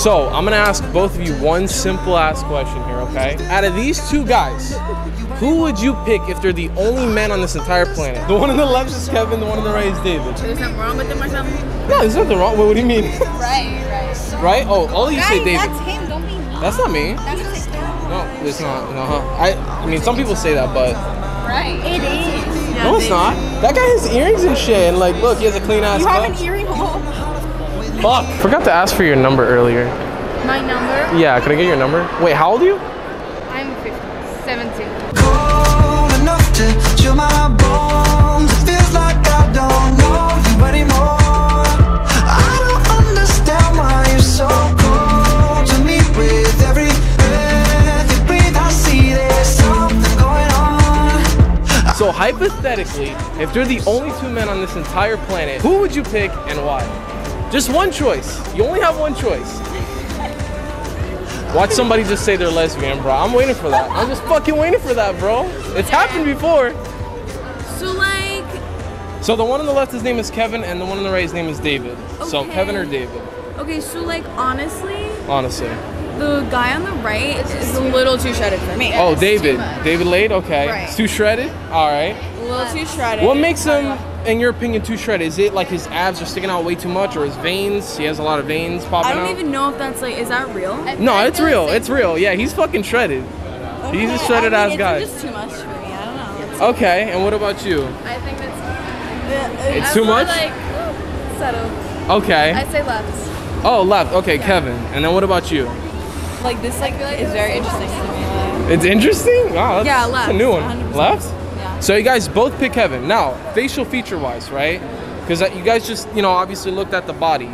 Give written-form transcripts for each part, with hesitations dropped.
So I'm gonna ask both of you one simple ass question here, okay? Out of these two guys, who would you pick if they're the only men on this entire planet? The one on the left is Kevin, the one on the right is David. There's nothing wrong with him or something? No, there's nothing wrong. What do you mean? Right? Right? Oh, all of you say David. That's him, don't be mean. That's not me. That's no, it's not. No, huh? I mean, some people say that, but... Right. It is. No, it's not. That guy has earrings and shit, and like, look, he has a clean ass. You have an earring hole. Fuck. Forgot to ask for your number earlier. My number? Yeah, could I get your number? Wait, how old are you? I'm 17. Cold enough to chill my bones. It feels like I don't love you anymore. I don't understand why you're so cold to me. With every breath you breathe, I see there's something going on. So hypothetically, if they're the only two men on this entire planet, who would you pick and why? Just one choice. You only have one choice. Watch somebody just say they're lesbian, bro. I'm waiting for that. I'm just fucking waiting for that, bro. It's happened before. So like... So the one on the left, his name is Kevin, and the one on the right, his name is David. Okay. So Kevin or David. Okay, so like honestly... Honestly. The guy on the right is a little too shredded for me. Oh, David. David Laid? Okay. Right. It's too shredded? All right. A little too shredded. What makes him... In your opinion, too shredded? Is it like his abs are sticking out way too much, or his veins? He has a lot of veins popping out. I don't even know if that's like—is that real? No, it's real. It's real. Yeah, he's fucking shredded. Okay, he's a shredded ass guy. It's just too much for me. I don't know. Okay, and what about you? I think it's too much. Like, settle. Okay. I say left. Oh, left. Okay, yeah. Kevin. And then what about you? Like this, like is very interesting to me. Like, it's interesting. Wow. That's, yeah, left. That's a new one. 100%. Left. So you guys both pick Kevin. Now, facial feature-wise, right? Because you guys just, you know, obviously looked at the body.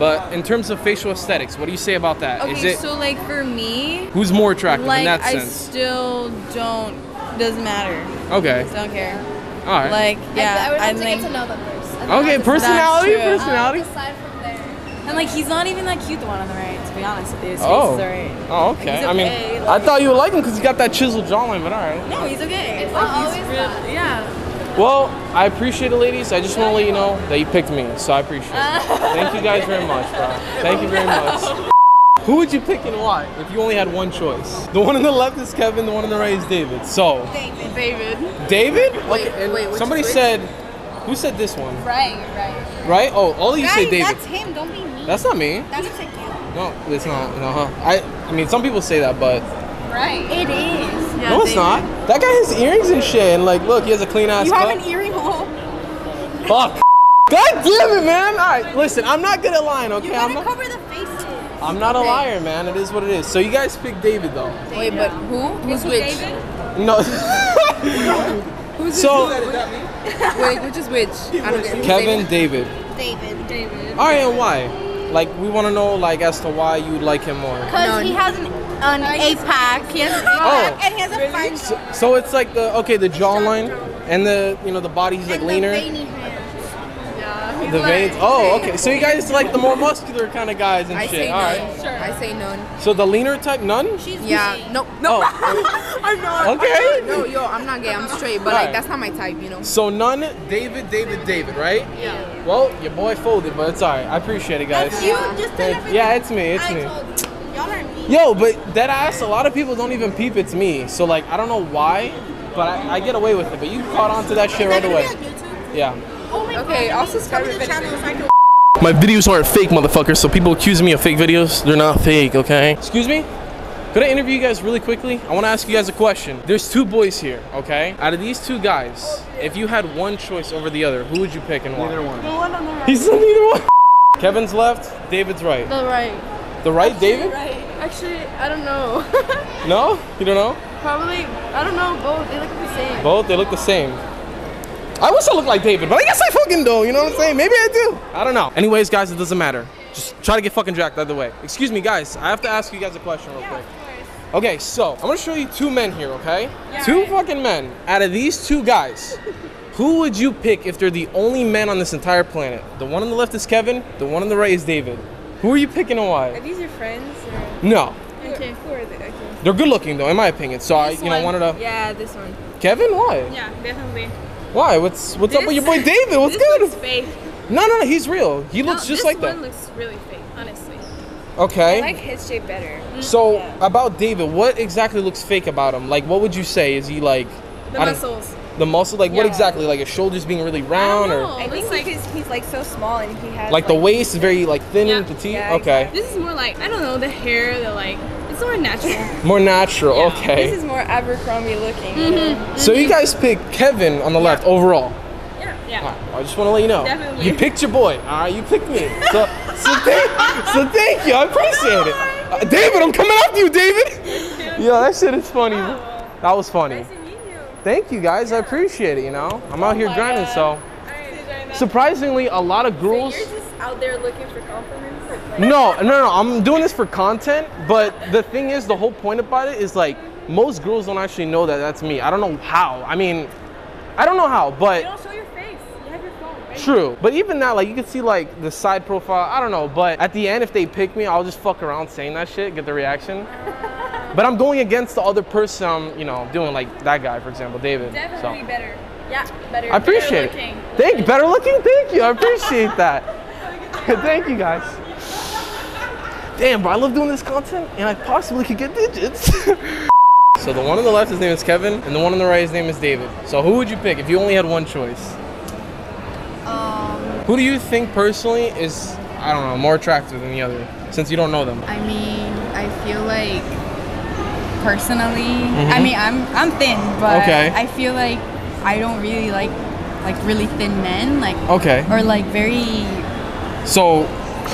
But in terms of facial aesthetics, what do you say about that? Okay, so like for me... Who's more attractive in that sense? Like, I still don't... Doesn't matter. Okay. Just don't care. All right. Like, yeah, I would have to get to know them first. Okay, personality? Aside from there. And like, he's not even that cute, the one on the right, to be honest with you. His face is alright. Oh, okay. I mean, I thought you would like him because he's got that chiseled jawline, but all right. No, he's okay. Yeah. Well, I appreciate it, ladies. I just want to let you know that you picked me, so I appreciate it. Thank you guys very much, bro. Thank you very much. Who would you pick and why if you only had one choice? The one on the left is Kevin, the one on the right is David. So David. David? Wait, somebody said, who said this one? Right. Right? Oh, all of you say David. That's him, don't be mean. That's not me. That's just like you. No, it's not. No, huh? I mean, some people say that, but... Right. It is. Yeah, no, it's not. That guy has earrings and shit, and like, look, he has a clean ass. You have an earring hole. Fuck. God damn it, man. All right, listen, I'm not good at lying, okay? You gotta cover the faces. I'm not a liar, man. It is what it is. So you guys pick David, though. Wait, but who? Who's which? David? No. Who's wait, which is which? I don't care. Kevin, David. All right, and why? Like, we want to know, like, as to why you like him more. Because he has an A-pack. He has an A-pack, and he has a fine. So it's like the jawline and the, you know, the body's like leaner. The veiny hands. Yeah. The veins. Oh, okay. So you guys like the more muscular kind of guys and shit. All right. Sure. I say none. So the leaner type, none? She's gay. No. Oh. I'm not. Okay. No, yo, I'm not gay. I'm straight. But, like, that's not my type, you know. So none, David, right? Yeah. Well, your boy folded, but it's alright. I appreciate it, guys. That's you. Just yeah, it's me. It's me. Y'all are me. Yo, but that ass, a lot of people don't even peep it's me. So, like, I don't know why, but I get away with it. But you caught on to that shit right away. Yeah. Oh my God. Okay, I'll subscribe to the channel so I can... My videos aren't fake, motherfuckers. So people accuse me of fake videos. They're not fake, okay? Excuse me? Could I interview you guys really quickly? I want to ask you guys a question. There's two boys here, okay? Out of these two guys, if you had one choice over the other, who would you pick and why? Neither one. The one on the right. He's on neither one. Kevin's left, David's right. The right. The right, actually, David? Right. Actually, I don't know. No? You don't know? Probably, I don't know, both. They look the same. Both? They look the same. I wish I looked like David, but I guess I fucking do, you know what I'm saying? Maybe I do. I don't know. Anyways, guys, it doesn't matter. Just try to get fucking jacked either way. Excuse me, guys. I have to ask you guys a question real quick. Okay, so I'm gonna show you two men here, okay? Yeah, fucking men. Out of these two guys, who would you pick if they're the only men on this entire planet? The one on the left is Kevin, the one on the right is David. Who are you picking and why? Are these your friends? Or? No. Okay, who are they? Okay. They're good looking though, in my opinion. So I wanted to. Yeah, this one. Kevin, why? Yeah, definitely. Why? What's up with your boy David? What's good? This looks fake. No, he's real. He looks just like that. This one looks really fake, honestly. Okay. I like his shape better. So yeah. About David, what exactly looks fake about him? Like, what would you say? Is he like the muscles? The muscle, like yeah. What exactly? Like his shoulders being really round, or I think like he's like so small and he has like the waist is very like thin and petite. Yeah, okay. Exactly. This is more like I don't know the hair. The like it's more natural. More natural. Yeah. Okay. This is more Abercrombie looking. Mm-hmm. So you guys picked Kevin on the left overall. Yeah. Right, I just want to let you know. Definitely. You picked your boy. All right, you picked me. So thank you. I appreciate it. David, I'm coming after you, David. Yo, that shit is funny. Wow. That was funny. Nice to meet you. Thank you, guys. Yeah. I appreciate it. You know, I'm out here grinding. So surprisingly, a lot of girls. So you're just out there looking for compliments. Like, no. I'm doing this for content. But the thing is, the whole point about it is like most girls don't actually know that that's me. I don't know how. I mean, I don't know how, but. You don't show your true, but even that, like you can see like the side profile, I don't know, but at the end if they pick me, I'll just fuck around saying that shit, get the reaction. But I'm going against the other person I'm, you know, doing like that guy, for example, David. Definitely better. Yeah, better. I appreciate it. Thank you. Better looking? Thank you. I appreciate that. Thank you guys. Damn, bro, I love doing this content and I possibly could get digits. So the one on the left, his name is Kevin, and the one on the right, his name is David. So who would you pick if you only had one choice? Who do you think personally is, I don't know, more attractive than the other, since you don't know them? I mean, I feel like, personally, I mean, I'm thin, but okay. I feel like I don't really like really thin men, like, okay. Or like very, so,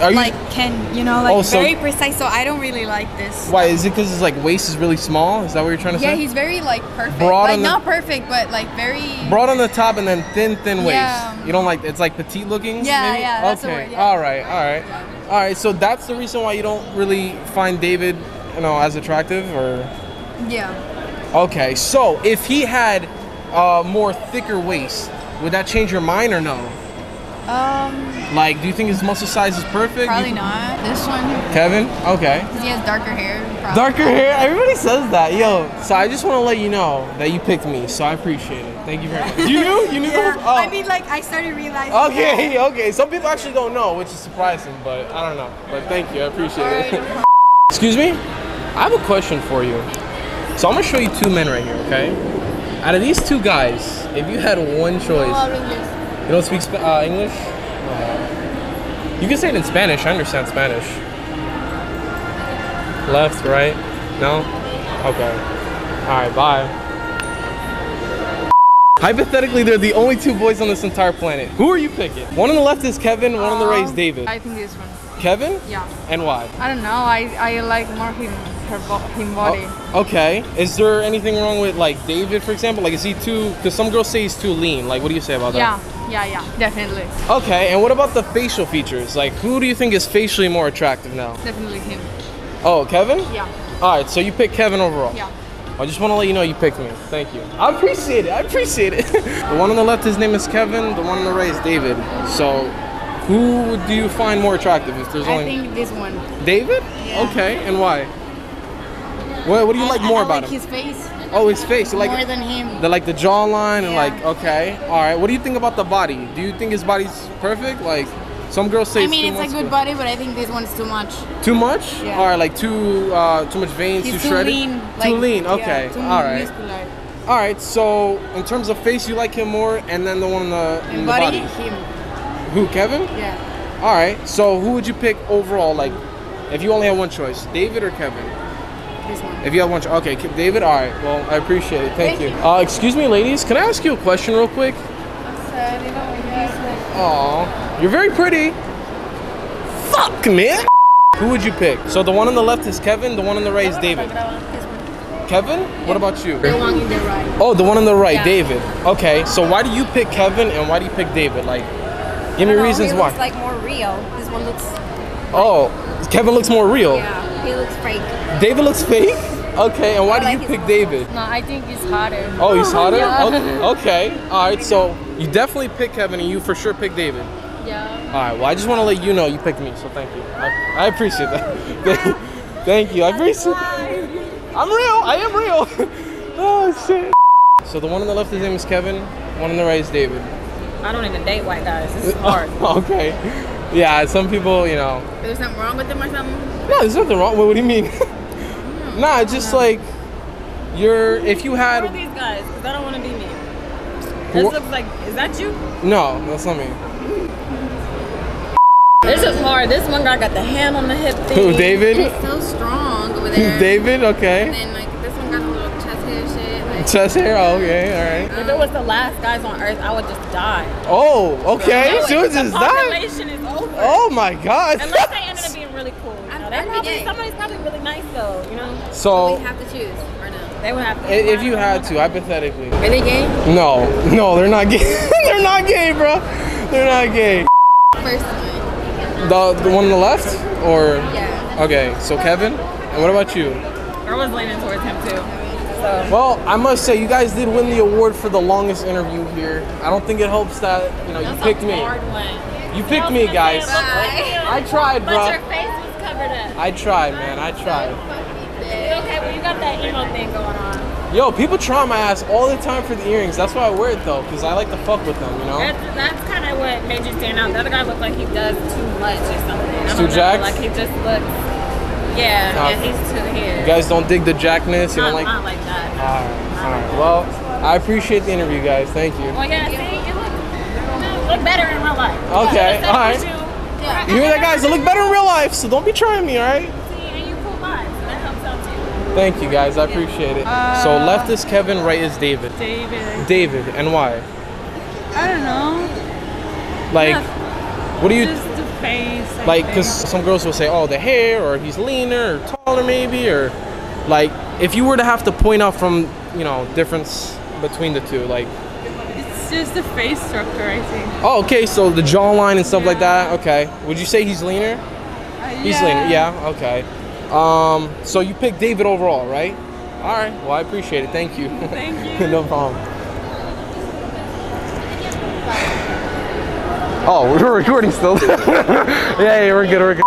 are you, like, can, you know, like oh, so, very precise, so I don't really like this. Why, is it because his like waist is really small? Is that what you're trying to say? Yeah, he's very like perfect, broad like not perfect, but like very. Broad on the top and then thin waist. Yeah. You don't like, it's like petite looking? Yeah, maybe? Yeah, that's okay. The word, yeah. All right. Yeah. All right, so that's the reason why you don't really find David, you know, as attractive or? Yeah. Okay, so if he had more thicker waist, would that change your mind or no? Like, do you think his muscle size is perfect? Probably not. This one. Kevin? Okay. Because he has darker hair. Probably. Darker hair? Everybody says that. Yo, so I just want to let you know that you picked me, so I appreciate it. Thank you very much. You knew? You knew? Yeah. Oh. I mean, like, I started realizing. Okay, that. Okay. Some people actually don't know, which is surprising, but I don't know. But thank you. I appreciate it. Excuse me? I have a question for you. So I'm going to show you two men right here, okay? Out of these two guys, if you had one choice. No, you don't speak English? You can say it in Spanish. I understand Spanish. Left, right? No? Okay. Alright, bye. Hypothetically, they're the only two boys on this entire planet. Who are you picking? One on the left is Kevin, one on the right is David. I think this one. Kevin? Yeah. And why? I don't know. I like more him body. Oh, okay. Is there anything wrong with like David, for example? Like, is he too? Because some girls say he's too lean. Like, what do you say about that? Yeah, definitely. Okay, and what about the facial features? Like, who do you think is facially more attractive now? Definitely him. Oh, Kevin? Yeah. All right, so you picked Kevin overall? Yeah. I just want to let you know you picked me. Thank you. I appreciate it. The one on the left, his name is Kevin. The one on the right is David. So, who do you find more attractive? If there's only... I think this one. David? Yeah. Okay, and why? What do you like more about him? His face. Oh, his face. Like, more than him. The, like the jawline and like, okay. All right. What do you think about the body? Do you think his body's perfect? Like, some girls say. I mean, it's a good body, but I think this one's too much. Too much? Yeah. All right. Like too much veins, too shredded. Lean. Too lean. Okay. Yeah, all right. Muscular. All right. So in terms of face, you like him more, and then the one in the body. Him. Who? Kevin? Yeah. All right. So who would you pick overall? Like, if you only had one choice, David or Kevin? If you have one, okay, David. All right. Well, I appreciate it. Thank you. Excuse me, ladies. Can I ask you a question real quick? I'm sorry. They don't use me. Aw, you're very pretty. Fuck, man. Who would you pick? So the one on the left is Kevin. The one on the right is David. Kevin? Yeah. What about you? The one on the right. Oh, the one on the right, yeah. David. Okay. So why do you pick Kevin and why do you pick David? Like, give me reasons why. This looks like more real. This one looks. Oh, Kevin looks more real. Yeah. He looks fake. David looks fake? Okay, and why do you pick David? No, I think he's hotter. Oh, he's hotter? Yeah. Okay. Alright, so you definitely pick Kevin and you for sure pick David. Yeah. Alright, well I just want to let you know you picked me, so thank you. I appreciate that. Thank you. I appreciate that. I'm real. I am real. Oh, shit. So the one on the left, his name is Kevin. One on the right is David. I don't even date white guys. This is hard. Okay. Yeah, some people, you know. There's something wrong with them or something? No, there's nothing wrong. What do you mean? Nah, it's just like, you're, if you had. Who are these guys? Because I don't want to be me. This looks like, is that you? No, that's not me. This is hard. This one guy got the hand on the hip thing. Who, David? He's so strong over there. David, okay. And then, like, this one got a little chest hair shit. Like, chest hair? Oh, okay, all right. If it was the last guys on earth, I would just die. Oh, okay. So, no, she would just die. The population is over. Oh, my God. Unless they ended up being really cool. You know? Somebody's probably really nice, though, you know? So we have to choose, or no? They would have to. If you had to, hypothetically. Are they gay? No. No, they're not gay. They're not gay, bro. They're not gay. First one. The one on the left? Or? Yeah. Okay, so Kevin? And what about you? I was leaning towards him, too. So. Well, I must say, you guys did win the award for the longest interview here. I don't think it helps that, you know, you picked me. Hard one. You picked me, guys. I tried, bro. But your face was covered up. I tried, man. I tried. Okay, well, you got that emo thing going on. Yo, people try my ass all the time for the earrings. That's why I wear it, though, because I like to fuck with them, you know? That's kind of what made you stand out. The other guy looked like he does too much or something. He's too jacked? Like, he just looks... Yeah, yeah, he's too here. You guys don't dig the jackness? You don't like... Not like that. Alright. Well, I appreciate the interview, guys. Thank you. Well, yeah, see, you look better in real life. Okay, alright. You hear that, guys? I look better in real life, so don't be trying me, alright? Thank you, guys. I appreciate it. So left is Kevin, right is David. David, and why? I don't know. Like, what do you? Just the face. Like, cause some girls will say, "Oh, the hair," or "He's leaner," or "Taller," maybe, or like, if you were to have to point out from, you know, difference between the two, like. It's just the face structure, I think. Oh, okay. So the jawline and stuff like that. Okay. Would you say he's leaner? Yeah. He's leaner. Yeah. Okay. So you picked David overall, right? All right. Well, I appreciate it. Thank you. Thank you. No problem. Oh, we're recording still. Yeah, we're good. We're good.